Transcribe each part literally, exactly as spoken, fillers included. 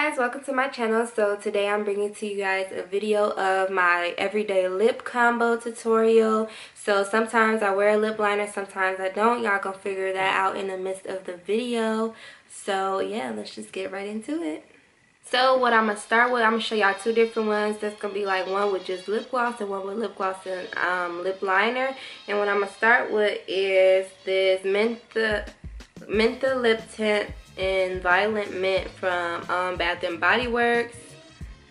guys, welcome to my channel. So today I'm bringing to you guys a video of my everyday lip combo tutorial. So sometimes I wear a lip liner, sometimes I don't. Y'all gonna figure that out in the midst of the video. So yeah, let's just get right into it. So what I'm gonna start with, I'm gonna show y'all two different ones. That's gonna be like one with just lip gloss and one with lip gloss and um, lip liner. And what I'm gonna start with is this Mentha, Mentha lip tint in Violent Mint from um, Bath and Body Works,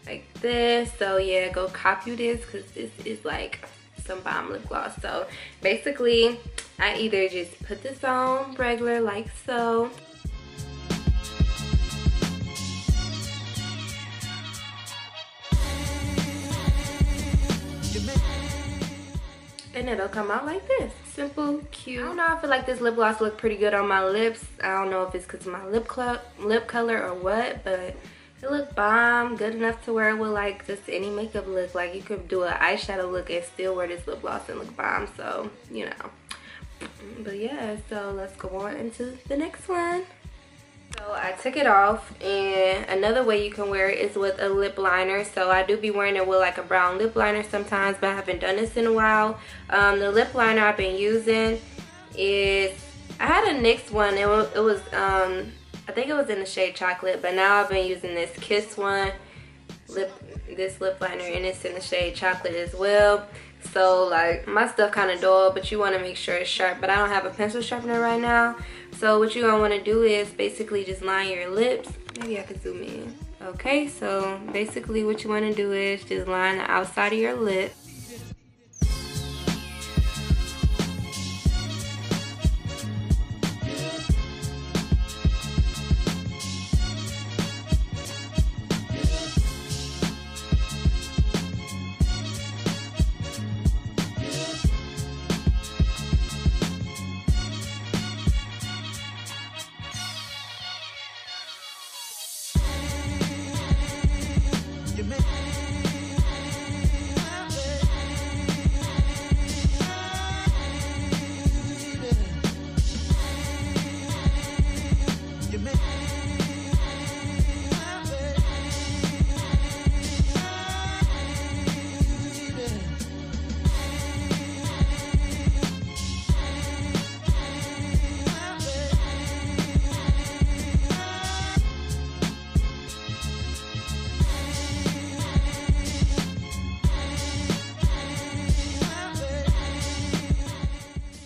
like this. So yeah, go copy this because this is like some bomb lip gloss. So basically, I either just put this on regular like so, and it'll come out like this. Simple, cute. I don't know, I feel like this lip gloss looked pretty good on my lips. I don't know if it's because of my lip club, lip color or what, but it looked bomb. Good enough to wear with like just any makeup look. Like you could do an eyeshadow look and still wear this lip gloss and look bomb. So, you know. But yeah, so let's go on into the next one. So I took it off, and another way you can wear it is with a lip liner. So I do be wearing it with like a brown lip liner sometimes, but I haven't done this in a while. Um, the lip liner I've been using is, I had a NYX one. It was, it was um, I think it was in the shade Chocolate, but now I've been using this KISS one, lip, this lip liner, and it's in the shade Chocolate as well. So like my stuff kind of dull, but you want to make sure it's sharp, but I don't have a pencil sharpener right now. So what you're gonna want to do is basically just line your lips. Maybe I can zoom in. Okay, so basically what you want to do is just line the outside of your lip.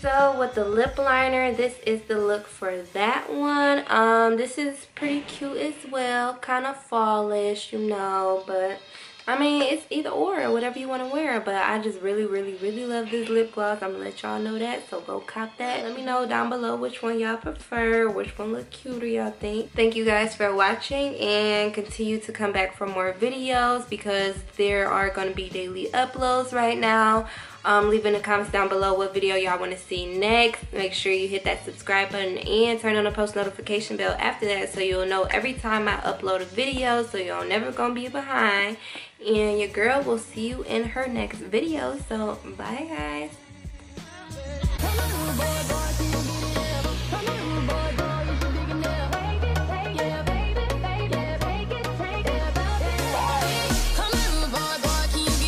So with the lip liner, this is the look for that one. Um, this is pretty cute as well, kind of fallish, you know, but I mean, it's either or, whatever you want to wear, but I just really, really, really love this lip gloss. I'm going to let y'all know that, so go cop that. Let me know down below which one y'all prefer, which one look cuter y'all think. Thank you guys for watching, and continue to come back for more videos because there are going to be daily uploads right now. Um, leave in the comments down below what video y'all want to see next. Make sure you hit that subscribe button and turn on the post notification bell after that so you'll know every time I upload a video so y'all never gonna be behind. And your girl will see you in her next video. So, bye guys.